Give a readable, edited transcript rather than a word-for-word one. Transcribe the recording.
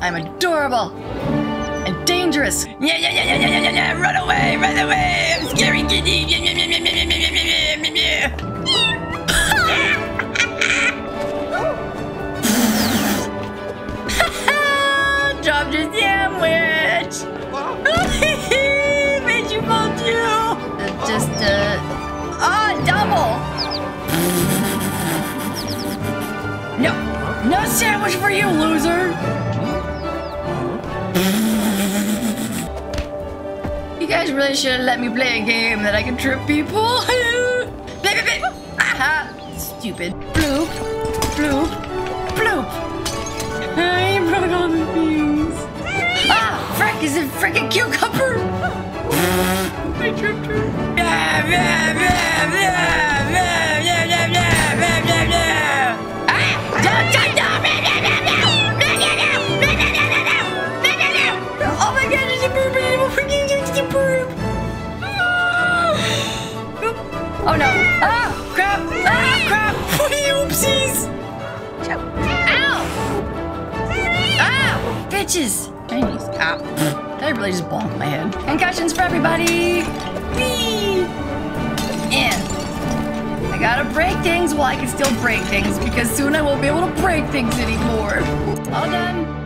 I'm adorable and dangerous. Yeah, run away. I'm scary kitty. Dropped your sandwich. Vegetable too. Just double. No sandwich for you, loser. You guys really should have let me play a game that I can trip people. Aha! Stupid. Bloop, bloop, bloop. I broke all the things. Ah! Frick! Is it frickin' cucumber? I tripped her. Ah! Don't! Oh no! Ah! Oh, crap! Ah! Oh, crap! Oopsies! Ow! Ah! Bitches! Chinese cop. I really just bonked my head. Concussions for everybody! Whee! And I gotta break things. Well, I can still break things because soon I won't be able to break things anymore. All done.